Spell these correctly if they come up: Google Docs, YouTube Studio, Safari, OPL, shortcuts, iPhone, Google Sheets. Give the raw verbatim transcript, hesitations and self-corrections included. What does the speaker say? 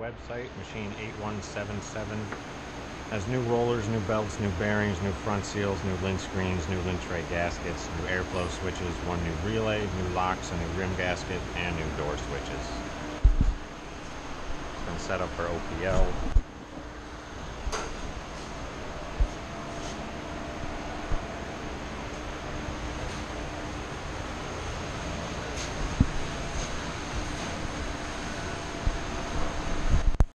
website, machine eight one seven seven, has new rollers, new belts, new bearings, new front seals, new lint screens, new lint tray gaskets, new airflow switches, one new relay, new locks, a new rim gasket, and new door switches. It's been set up for O P L.